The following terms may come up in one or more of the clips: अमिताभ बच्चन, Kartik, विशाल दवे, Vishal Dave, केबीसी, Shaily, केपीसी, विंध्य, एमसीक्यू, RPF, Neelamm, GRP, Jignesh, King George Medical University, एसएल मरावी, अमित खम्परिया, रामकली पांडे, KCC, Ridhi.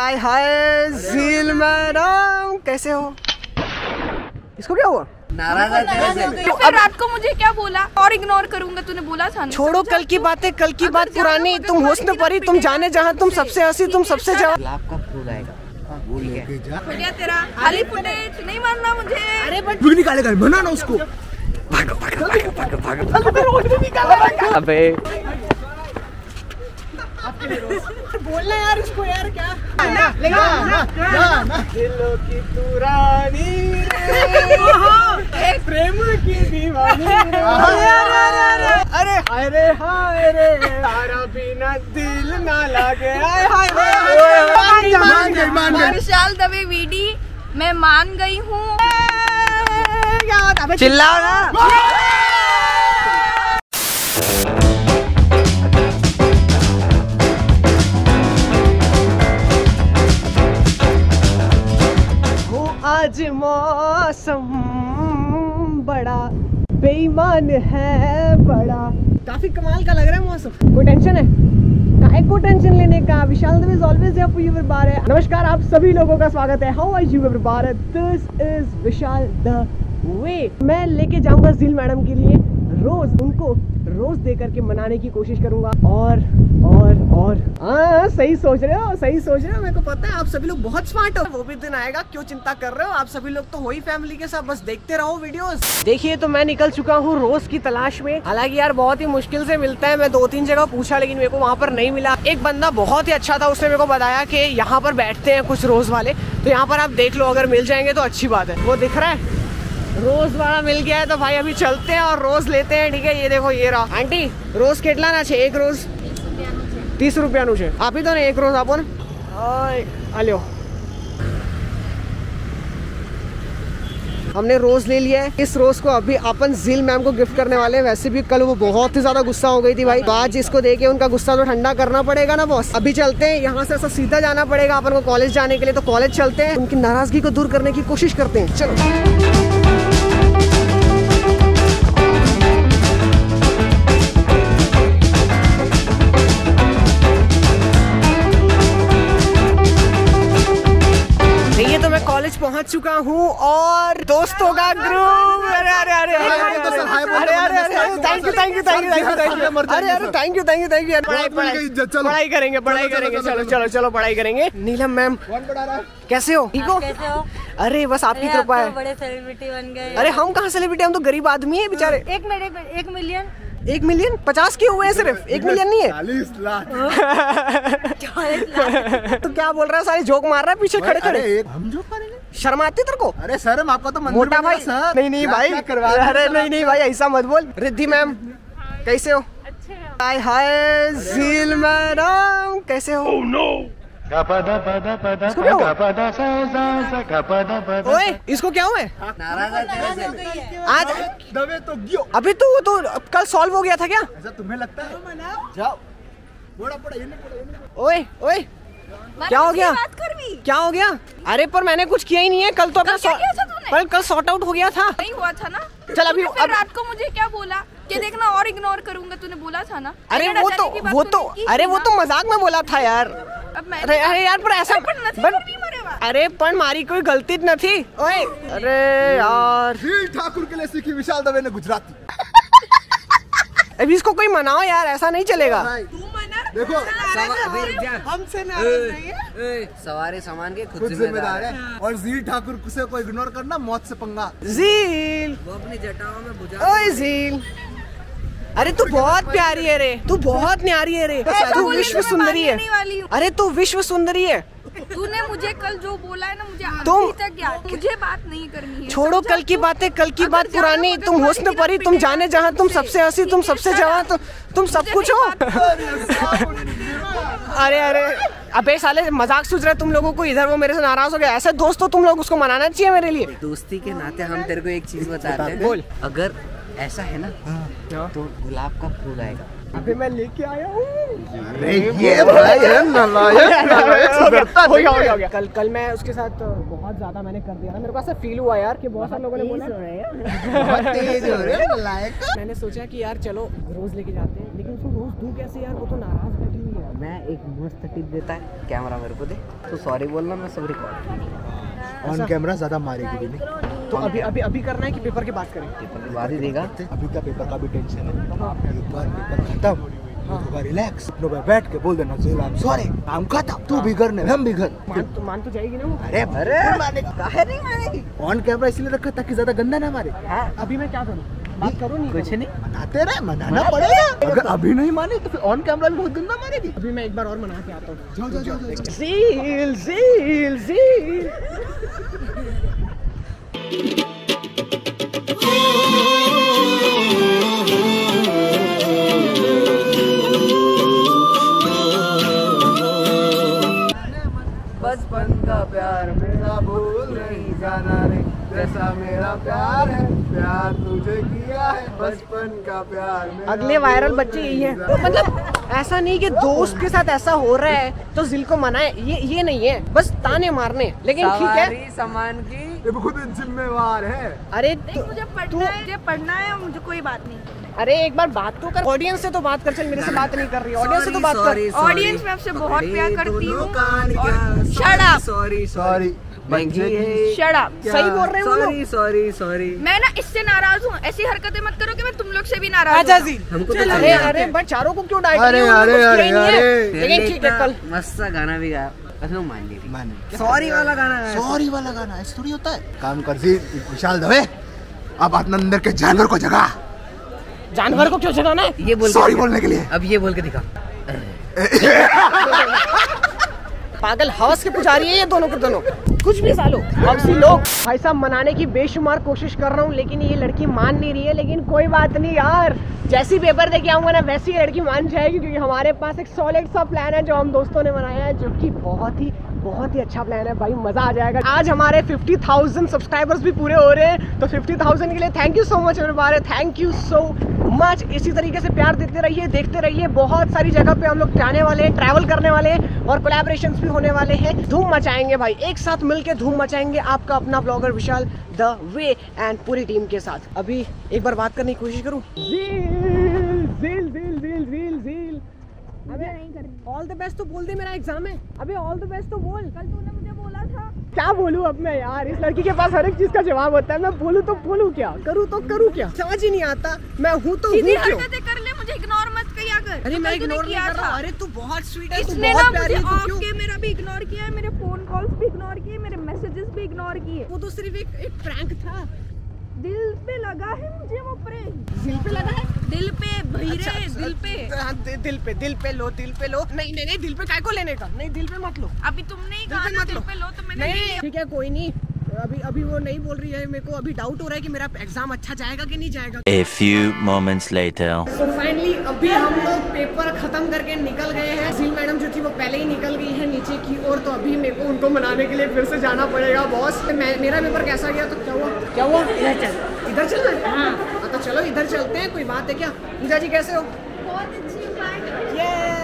हाय हाय झील मैडम, कैसे हो? इसको क्या हुआ? नाराज तो अब रात को मुझे क्या बोला और इग्नोर करूंगा? तूने बोला था ना। छोड़ो कल की बात पुरानी। तुम होश में पड़ी, तुम जाने जहाँ तुम सबसे हंसी, तुम सबसे जवाब। आपका फूल आएगा बढ़िया तेरा। खाली फुटेज नहीं मानना मुझे। अरे बट निकालेगा बना ना उसको। भागो भागो भागो। अबे बोलना यार उसको, यार क्या ना ना ना ना दिलों की पुरानी प्रेम की दीवानी। अरे अरे हाय रे तारा बिना दिल ना लगे। हाय विशाल दवे वीडी मैं मान गई हूँ। चिल्ला आज मौसम बड़ा बेईमान है, बड़ा काफी कमाल का लग रहा है मौसम। कोई टेंशन है? काहे को टेंशन लेने का? Vishal Dev is always here for you everybody. नमस्कार, आप सभी लोगों का स्वागत है। How are you everybody? This is Vishal the way. मैं लेके जाऊंगा झील मैडम के लिए रोज, उनको रोज दे करके मनाने की कोशिश करूंगा। और सही सोच रहे हो। मेरे को पता है आप सभी लोग बहुत स्मार्ट हो। वो भी दिन आएगा, क्यों चिंता कर रहे हो? आप सभी लोग तो हो ही फैमिली के साथ, बस देखते रहो वीडियोस। देखिए तो मैं निकल चुका हूँ रोज की तलाश में। हालांकि यार बहुत ही मुश्किल से मिलता है। मैं 2-3 जगह पूछा लेकिन मेरे को वहाँ पर नहीं मिला। एक बंदा बहुत ही अच्छा था, उसने मेरे को बताया की यहाँ पर बैठते हैं कुछ रोज वाले, तो यहाँ पर आप देख लो, अगर मिल जाएंगे तो अच्छी बात है। वो दिख रहा है रोज वाला मिल गया है, तो भाई अभी चलते हैं और रोज लेते हैं। ठीक है, ये देखो ये रहा। आंटी रोज केटला ना छे? एक रोज 30 रुपया नु छे। आप ही तो ने एक रोज आपो ने आलो। हमने रोज ले लिया है। इस रोज को अभी अपन झील मैम को गिफ्ट करने वाले हैं। वैसे भी कल वो बहुत ही ज्यादा गुस्सा हो गई थी भाई, तो आज इसको देके उनका गुस्सा तो ठंडा करना पड़ेगा ना बॉस। अभी चलते हैं यहाँ से, ऐसा सीधा जाना पड़ेगा अपन को कॉलेज जाने के लिए, तो कॉलेज चलते हैं, उनकी नाराजगी को दूर करने की कोशिश करते हैं। चलो पहुंच चुका हूं और दोस्तों का ग्रुप। अरे थैंक यू। पढ़ाई करेंगे। चलो पढ़ाई करेंगे। नीलम मैम कैसे हो? ठीक हो? अरे बस आपकी कृपा है। बड़े सेलिब्रिटी बन गए। अरे हम कहाँ सेलिब्रिटी, हम तो गरीब आदमी है बेचारे। 1 मिलियन 50 के हुए हैं सिर्फ, 1 मिलियन नहीं है। 40 लाख। तो क्या बोल रहा है? सारे जोक मार रहा है पीछे खड़े खड़े। हम जोक मारेंगे? शर्म आती तेरे को? अरे शर्म आपका तो मोटा भाई। नहीं भाई, अरे नहीं भाई ऐसा मत बोल। रिद्धि मैम कैसे हो? हाय हाय झील मैडम कैसे हो? ओए इसको क्या हुआ है? आज दबे तो गियो। अभी तो कल सॉल्व हो गया था क्या? ऐसा तुम्हें लगता है? जाओ ओए ओए क्या हो गया? अरे पर मैंने कुछ किया ही नहीं है। कल तो अपना कल सॉर्ट आउट हो गया था। नहीं हुआ था ना। चल अभी रात को मुझे क्या बोला कि देखना और इग्नोर करूंगा, तूने बोला था ना। अरे वो तो मजाक में बोला था यार। अरे यार पर ऐसा अरे पर मारी कोई गलती न थी। ओए अरे यार ठाकुर के लिए सीखी विशाल दवे ने गुजराती। अभी इसको कोई मनाओ यार, ऐसा नहीं चलेगा। देखो हमसे सवारे सामान के खुद जिम्मेदार है। और झील ठाकुर से को इग्नोर करना मौत से पंगा। झील वो अपनी जटाओं में बुझा। ओए झील अरे तू बहुत प्यारी है रे, तू बहुत न्यारी है रे, तू विश्व सुंदरी है। अरे तू विश्व सुंदरी है। तूने मुझे कल जो बोला है ना, मुझे अभी तक याद। मुझे बात नहीं करनी है। छोड़ो कल की बात पुरानी। तुम होश में पड़ी, तुम जाने जहाँ तुम सबसे हंसी, तुम सबसे जवान, तुम सब कुछ हो। अरे अबे साले मजाक सूझ रहा है तुम लोगों को। इधर वो मेरे से नाराज हो गया। ऐसे दोस्तों तुम लोग उसको मनाना चाहिए मेरे लिए। दोस्ती के नाते हम तेरे को एक चीज बताते हैं। बोल। अगर ऐसा है ना तो गुलाब का फूल आएगा। अभी मैं लेके आया हूँ। अरे ये भाई है हो गया। कल मैं उसके साथ बहुत ज्यादा मैंने कर दिया ना। मेरे को ऐसा फील हुआ यार कि बहुत सारे लोगों ने बोला है। मैंने सोचा कि यार चलो रोज लेके जाते हैं, लेकिन उसको रोज दूं कैसे यार? वो तो नाराज बैठी हुई है। मैं एक मस्त टिप देता है, कैमरा मेरे को दे तो सॉरी बोलना, मैं सब रिकॉर्ड ऑन कैमरा ज़्यादा मारेगी भी नहीं। तो अभी अभी अभी करना है कि पेपर के बाद करें? पेपर के बाद ही देगा, अभी का पेपर का भी टेंशन है। पेपर खत्म, रिलैक्स, बैठ के बोल देना सॉरी, काम खत्म, तू भी घर हम भी घर। मान तो जाएगी ना वो। अरे नहीं, ऑन कैमरा इसलिए रखा ताकि ज़्यादा गंदा ना मारे। अभी मैं क्या करूँ, बात करो नहीं? कुछ नहीं, मनाते रहे, मनाना पड़ेगा। अगर अभी नहीं माने तो फिर ऑन कैमरा भी बहुत गंदा मारेगी। अभी मैं एक बार और मना के आता हूँ। जाओ जाओ जाओ ज़ील ज़ील ज़ील। प्यार मेरा भूल नहीं जाना रे, जैसा मेरा प्यार है, प्यार तुझे किया है बचपन का प्यार। अगले वायरल बच्चे यही है। मतलब ऐसा नहीं कि दोस्त के साथ ऐसा हो रहा है तो दिल को मनाए, ये नहीं है, बस ताने मारने। लेकिन ठीक है, सामान की खुद जिम्मेवार है। अरे मुझे पढ़ना है, मुझे कोई बात नहीं। अरे एक बार बात तो कर, ऑडियंस से तो बात कर। चल मेरे से बात नहीं कर रही, ऑडियंस से तो बात कर। ऑडियंस मैं आपसे बहुत प्यार करती हूँ। Shut up, sorry sorry, shut up, सही बोल रहे हो। सॉरी सॉरी सॉरी, मैं ना इससे नाराज हूँ, ऐसी हरकतें मत करो कि मैं तुम लोग से भी नाराज। अरे अरे बट चारों को क्यों डांट रहे हो? लेकिन ठीक है, कल मस्त गाना भी गाया। सॉरी वाला गाना, सॉरी वाला गाना ऐसा थोड़ी होता है। काम कर विशाल दवे, अब अपने अंदर के जानवर को जगा। जानवर को क्यों जगाना है? ये बोल सॉरी बोलने के लिए। अब ये बोल के दिखा। पागल हवस के पुजारी है ये दोनों के दोनों, कुछ भी सालो हवसी लोग। भाई साहब मनाने की बेशुमार कोशिश कर रहा हूँ लेकिन ये लड़की मान नहीं रही है। लेकिन कोई बात नहीं यार, जैसी पेपर दे के आऊँगा ना वैसी लड़की मान जाएगी, क्योंकि हमारे पास एक सॉलिड सा प्लान है जो हम दोस्तों ने बनाया है, जो कि बहुत ही अच्छा प्लान है भाई, मजा आ जाएगा। आज हमारे 50,000 सब्सक्राइबर्स भी पूरे हो रहे हैं, तो 50,000 के लिए thank you so much everyone, thank you so much. इसी तरीके से प्यार देते रहिए, देखते रहिए। बहुत सारी जगह पे हम लोग जाने वाले हैं, ट्रैवल करने वाले हैं और कोलैबोरेशंस भी होने वाले हैं। धूम मचाएंगे भाई, एक साथ मिलके धूम मचाएंगे। आपका अपना blogger Vishal the way and पूरी टीम के साथ। अभी एक बार बात करने की कोशिश करूँ। ऑल द बेस्ट तो बोल दे, मेरा एग्जाम है। अबे ऑल द बेस्ट तो बोल, कल तूने मुझे बोला था। क्या बोलूँ अब मैं यार, इस लड़की के पास हर एक चीज का जवाब होता है। मैं बोलूँ तो बोलूँ क्या, करूँ तो करूँ क्या, समझ ही नहीं आता। मैं हूँ तो हूँ क्यों? कर ले, मुझे इग्नोर मत किया कर। अरे मैं इग्नोर नहीं कर रहा। अरे तू बहुत स्वीट है, तू बहुत प्यारी है, तू क्यों? मेरा भी इग्नोर किया है, मेरे फोन कॉल्स भी इग्नोर किए, मेरे मैसेजेस भी इग्नोर किए। वो तो सिर्फ एक प्रैंक था। दिल पे लगा है मुझे वो प्रैंक। दिल पे लगा है, दिल पे भीरे, दिल पे, दिल पे लो, दिल पे लो। नहीं नहीं नहीं, दिल पे काय को लेने का, नहीं दिल पे मत लो। अभी तुमने ही कहा ना दिल पे लो तो मैंने नहीं। ठीक है कोई नहीं, अभी वो नहीं बोल रही है। मेरे को अभी डाउट हो रहा है कि मेरा एग्जाम अच्छा जाएगा कि नहीं जाएगा। A few moments later. So finally, अभी हम लोग पेपर खत्म करके निकल गए हैं। जील मैडम जो थी वो पहले ही निकल गई है नीचे की ओर, तो अभी मेरे को उनको मनाने के लिए फिर से जाना पड़ेगा। बॉस मेरा पेपर कैसा गया? तो क्या हुआ? इधर चलना है तो चलो इधर चलते हैं। कोई बात है क्या? पूजा जी कैसे हो? बहुत अच्छी बात।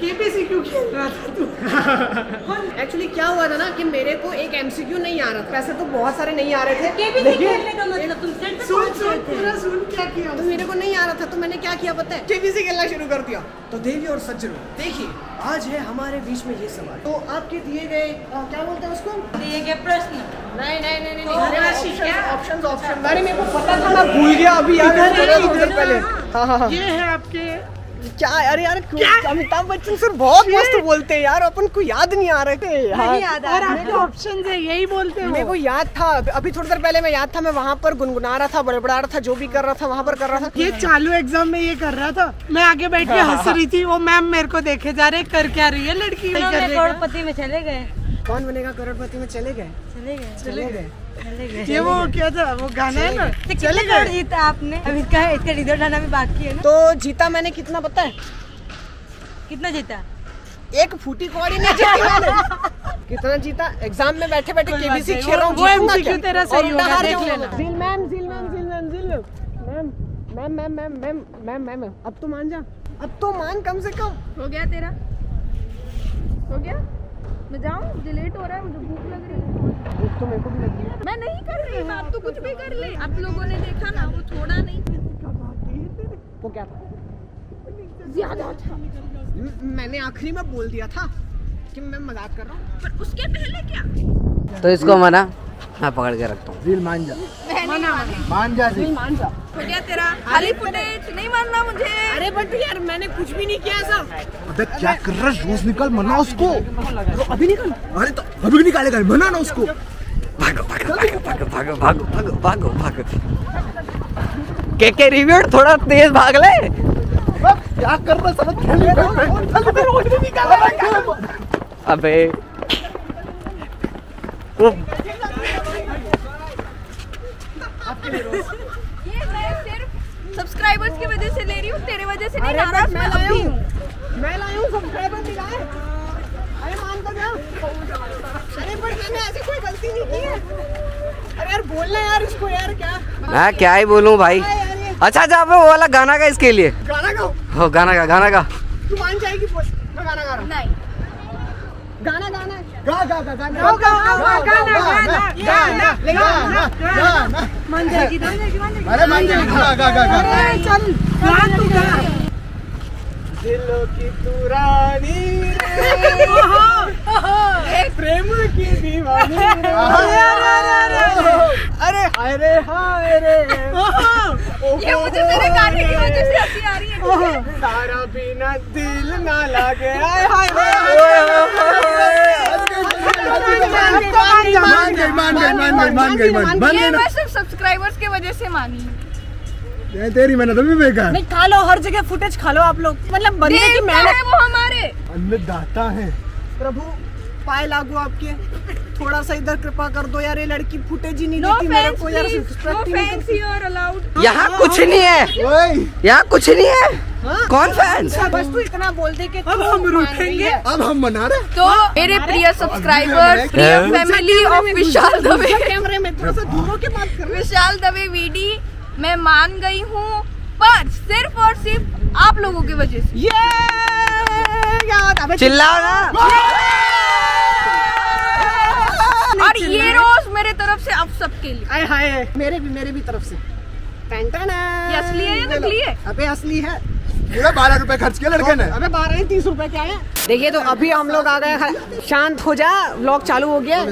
केपीसी क्यों खेल रहा था तू? एक्चुअली क्या हुआ था ना कि मेरे को एक एमसीक्यू नहीं आ रहा था। वैसे तो बहुत सारे नहीं आ रहे थे, तो मेरे को नहीं आ रहा था। तो मैंने क्या किया पता है? केपीसी खेलना शुरू कर दिया। तो देवी और सज्जनों देखिए, आज है हमारे बीच में ये सवाल, तो आपके दिए गए क्या बोलते हैं उसको, दिए गए प्रश्न। नहीं, ऑप्शन अरे मेरे को पता था, मैं भूल गया अभी पहले। ये है आपके क्या? अरे यार अमिताभ बच्चन सर बहुत मस्त बोलते हैं यार, अपन को याद नहीं आ रहे थे यार। और आपके ऑप्शन है यही बोलते हैं। मेरे को याद था अभी थोड़ी देर पहले, मैं याद था, मैं वहाँ पर गुनगुना रहा था, बड़बड़ा रहा था, जो भी कर रहा था वहाँ पर कर रहा था। ये चालू एग्जाम में ये कर रहा था, मैं आगे बैठ के हंस रही थी। वो मैम मेरे को देखे जा रहे, कर क्या रही है लड़की? करोड़पति में चले गए। कौन बनेगा करोड़पति में चले गए। ये वो क्या था वो गाना है ना, चले गए। जीता आपने, अब इसका रिजल्ट आना भी बाकी है ना। तो जीता मैंने कितना पता है? कितना जीता? एक फूटी कौड़ी नहीं जीती मैंने। कितना जीता? एग्जाम में बैठे बैठे केबीसी खेल रहा हूँ। वो एमसीक्यू तेरा सही होगा, देख लेना। मैम अब तो मान कम से कम। हो गया तेरा, हो गया। मैं जाऊँ, मुझे लेट हो रहा है, मुझे भूख लग रही है। भूख तो मेरे को भी लग रही है। मैं नहीं कर रही बात, तो कुछ भी कर ले। आप लोगों ने देखा ना, वो छोड़ा नहीं। वो क्या था? ज्यादा अच्छा मैंने आखिरी में बोल दिया था कि मैं मजाक कर रहा हूँ, पर उसके पहले क्या? तो इसको मना मैं पकड़ के रखता हूँ। जील मान जा, मान जा, मान जा। क्या तेरा खाली फुटेज नहीं मानना मुझे? अरे बट यार मैंने कुछ भी नहीं किया ऐसा। अबे क्या कर रहा है? रोज निकल, मना उसको। तो अभी निकल। अरे तो अभी निकालेगा, मना ना उसको। भागो भागो भागो भागो भागो भागो भागो भागो। के रिव्यू थोड़ा तेज भाग ले। क्या कर रहा समझ? अबे सब्सक्राइबर्स की वजह से ले रही हूँ, तेरे वजह से नहीं। नाराज मैं लाया हूँ, सब्सक्राइबर दिलाए। अरे मान तो जा। अरे पर मैंने ऐसी कोई गलती नहीं की है। अरे यार बोलना यार इसको यार। क्या मैं क्या ही बोलूँ भाई। अच्छा आप वो वाला गाना का इसके लिए गाना गाओ। हो गाना का तू मान जाएगी। मैं गाना गा रहा हूँ। नहीं गाना गाना गा गा गा गा गा गा गा गा गा गा गा गा। मान जाएगी, मान जाएगी, मान जाएगी। अरे मान जाएगी, गा गा गा गा। अरे चल गा तू गा। दिलों की पुरानी रे, ओहो प्रेम की दीवानी रे। अरे हाय रे, हाय रे। ये मुझे तेरे गाने की वजह से हंसी आ रही है। सारा बिना दिल ना लागे। हाय हाय। मैं सिर्फ सब्सक्राइबर्स के वजह से मानी। तेरी मेहनत भी बेकार। नहीं खा लो, हर जगह फुटेज खा लो आप लोग। मतलब बंदे की मेहनत है वो हमारे। अन्नदाता है प्रभु, पाए लागू आपके। थोड़ा सा इधर कृपा कर दो यार। ये लड़की फुटेज ही नहीं देती मेरे को यार। यहाँ कुछ नहीं है, यहाँ कुछ नहीं है। हाँ? कौन फैंस? बस तू इतना बोल दे कि अब हम रुकेंगे। अब हम मना रहे। तो मेरे प्रिय सब्सक्राइबर्स, प्रिय फैमिली ऑफ विशाल दवे, कैमरे में थोड़ा सा दूर होके बात कर। विशाल दवे वीडी मैं मान गई हूँ, पर सिर्फ और सिर्फ आप लोगों की वजह से। ये चिल्लाओ ना। और ये रोज मेरे तरफ से आप सबके लिए। हाय हाय। मेरे भी तरफ से। असली है या नकली है? अबे असली है। पूरा 12 रुपए खर्च किया लड़के ने। अबे 12 ही 30 रुपए क्या है? देखिए तो अभी हम लोग आ गए। शांत हो जा, व्लॉग चालू हो गया।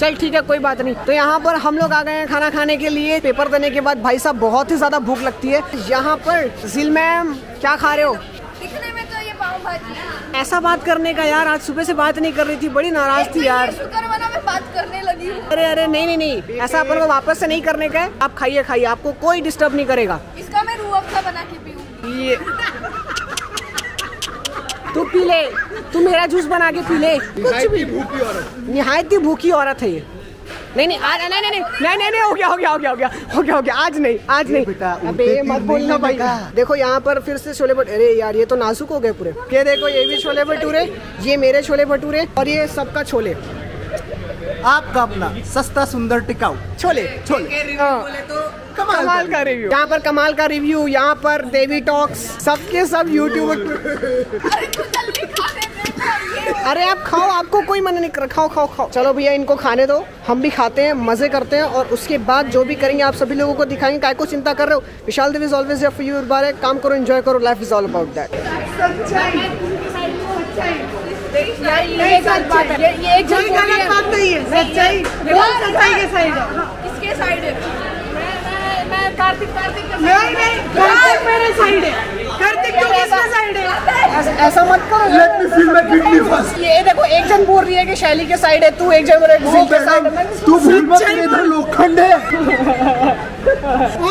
चल ठीक है कोई बात नहीं। तो यहाँ पर हम लोग आ गए हैं खाना खाने के लिए। पेपर देने के बाद भाई साहब बहुत ही ज्यादा भूख लगती है। यहाँ पर जिल मैम क्या खा रहे हो? दिखने में तो ये पाव भाजी है। ऐसा बात करने का यार, आज सुबह से बात नहीं कर रही थी, बड़ी नाराज थी यार। बात करने लगी। अरे नहीं ऐसा अपन को वापस से नहीं करने का है। आप खाइए, आपको कोई डिस्टर्ब नहीं करेगा। इसका मैं रूह अफ़ज़ा बना के पीऊंगी। ये तू पी ले, तू मेरा जूस बना के पी ले। निहायती भूखी औरत है ये। नहीं आज नहीं हो गया। आज नहीं बेटा। अबे मत बोलना भाई। देखो यहाँ पर फिर से छोले भटूरे। अरे यार ये तो नाजुक हो गए पूरे। ये देखो ये भी छोले भटूरे, ये मेरे छोले भटूरे, और ये सबका छोले। आपका अपना सस्ता सुंदर टिकाऊ छोले। बोले तो कमाल का रिव्यू। यहाँ पर कमाल का रिव्यू, यहाँ पर देवी टॉक्स, सबके सब यूट्यूबर। अरे आप खाओ, आपको कोई मना नहीं कर। खाओ। चलो भैया इनको खाने दो, हम भी खाते हैं, मजे करते हैं, और उसके बाद जो भी करेंगे आप सभी लोगों को दिखाएंगे। काय को चिंता कर रहे हो? Vishal Dev is always here for you. बारे काम करो, एंजॉय करो, life is all about that. ये एक गलत बात नहीं है। सच्चाई के साइड है। किसके साइड है? मैं कार्तिक के साइड। नहीं कार्तिक मेरे साइड है। कार्तिक तो किसके साइड है? ऐसा मत करो। Let me feel my guilty first. ये देखो एक जन बोल रही है कि शैली के साइड है, तू एक जन बोल रहा है के साइड है। तू भूल मत, इधर लोखंड है।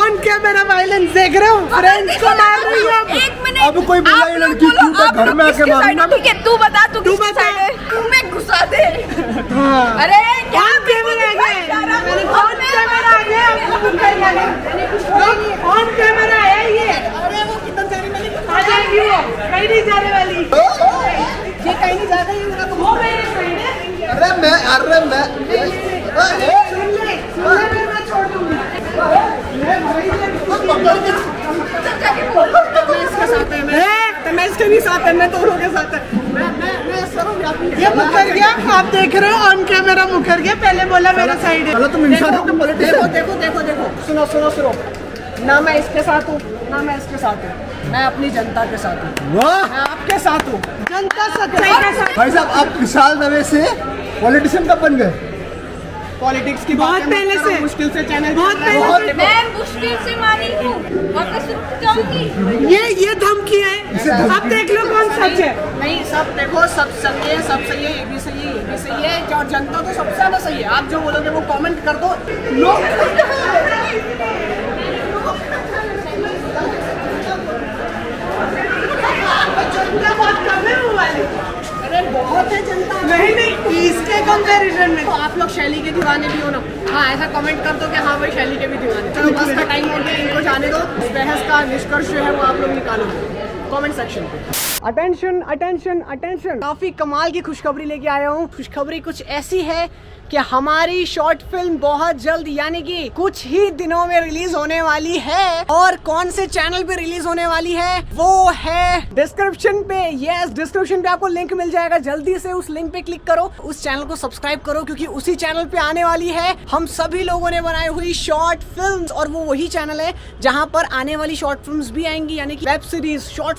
ऑन कैमरा वायलेंस देख रहे हो? फ्रेंड्स को मार रही है। अब कोई बुला ये लड़की घर में आके मारूंगा। ठीक है तू बता, तू किसकी साइड है? तू मैं घुसा दे। अरे क्या कैमरा आ गया? ऑन कैमरा है ये। अरे वो कितना जा रही? मैंने आ जाएगी वो, कहीं नहीं जाने वाली। ये कहीं नहीं जा रही, मेरा तो वो मेरे साइड है। अरे मैं मैं छोड़ दूंगा। ये भाई ये पकड़ के मैं इसके भी साथ है, मैं दोनों के साथ है। ये मुकर गया, आप देख रहे हो ऑन कैमरा मुकर गया। पहले बोला मेरा साइड है। देखो सुनो ना मैं इसके साथ हूँ, ना मैं इसके साथ हूँ, मैं अपनी जनता के साथ हूँ। वाह, मैं आपके साथ हूँ, जनता के साथ। भाई साहब, आप विशाल दवे से पॉलिटिशियन कब बन गए? पॉलिटिक्स की बात पहले से, मुश्किल से चैनल, मैं मुश्किल से मानी हूँ। ये धमकी है, आप देख लो कौन सच है। नहीं, सब देखो, सब सही है, सब सही है, ये भी सही है, ये भी सही है, और जनता तो सबसे ज्यादा सही है। आप जो बोलोगे वो कमेंट कर दो। अरे बहुत है जनता। नहीं नहीं, इसके कंपैरिजन में तो आप लोग शैली के दीवाने भी हो ना। हाँ, ऐसा कमेंट कर दो कि हाँ भाई शैली के भी दीवाने। चलो बस का टाइम हो गया, इनको जाने दो। बहस का निष्कर्ष है वो आप लोग निकालो कमेंट सेक्शन पे। अटेंशन अटेंशन अटेंशन, काफी कमाल की खुशखबरी लेके आया हूँ। खुशखबरी कुछ ऐसी है कि हमारी शॉर्ट फिल्म बहुत जल्द यानी कि कुछ ही दिनों में रिलीज होने वाली है। और कौन से चैनल पे रिलीज होने वाली है वो है डिस्क्रिप्शन पे। यस, डिस्क्रिप्शन पे आपको लिंक मिल जाएगा, जल्दी से उस लिंक पे क्लिक करो, उस चैनल को सब्सक्राइब करो, क्योंकि उसी चैनल पे आने वाली है हम सभी लोगों ने बनाई हुई शॉर्ट फिल्म। और वो वही चैनल है जहाँ पर आने वाली शॉर्ट फिल्म भी आएंगी, यानी कि वेब सीरीज, शॉर्ट फिल्म,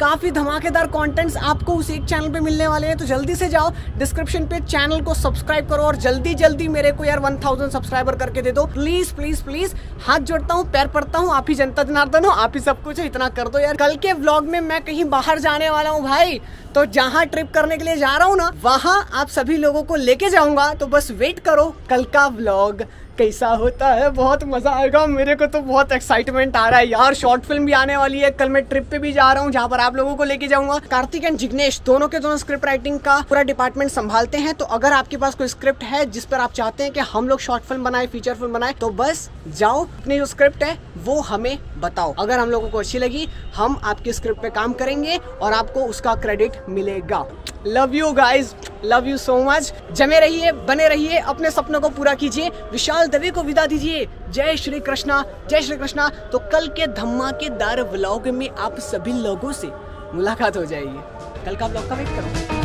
काफ़ी धमाकेदार कंटेंट्स आपको उस एक चैनल पे मिलने वाले हैं। तो जल्दी से जाओ डिस्क्रिप्शन पे, चैनल को सब्सक्राइब करो, और जल्दी जल्दी मेरे को यार 1000 सब्सक्राइबर करके दे दो, प्लीज़ प्लीज़ प्लीज़। हाथ जोड़ता हूँ, पैर पड़ता हूँ, आप ही जनता जनार्दन हो, आप ही सब कुछ है, इतना कर दो यार। कल के व्लॉग में मैं कहीं बाहर जाने वाला हूँ भाई, तो जहाँ ट्रिप करने के लिए जा रहा हूँ ना, वहाँ आप सभी लोगों को लेके जाऊँगा। तो बस वेट करो, कल का व्लॉग कैसा होता है, बहुत मजा आएगा। मेरे को तो बहुत एक्साइटमेंट आ रहा है यार। शॉर्ट फिल्म भी आने वाली है, कल मैं ट्रिप पे भी जा रहा हूँ जहाँ पर आप लोगों को लेके जाऊंगा। कार्तिक एंड जिग्नेश दोनों के दोनों स्क्रिप्ट राइटिंग का पूरा डिपार्टमेंट संभालते हैं। तो अगर आपके पास कोई स्क्रिप्ट है जिस पर आप चाहते हैं कि हम लोग शॉर्ट फिल्म बनाए, फीचर फिल्म बनाए, तो बस जाओ, अपनी जो स्क्रिप्ट है वो हमें बताओ। अगर हम लोगों को अच्छी लगी, हम आपकी स्क्रिप्ट पे काम करेंगे और आपको उसका क्रेडिट मिलेगा। Love you guys, love you so much. जमे रहिए, बने रहिए, अपने सपनों को पूरा कीजिए। विशाल दवे को विदा दीजिए। जय श्री कृष्णा, जय श्री कृष्णा। तो कल के धमाकेदार व्लॉग में आप सभी लोगों से मुलाकात हो जाएगी। कल का व्लॉग का वेट करो।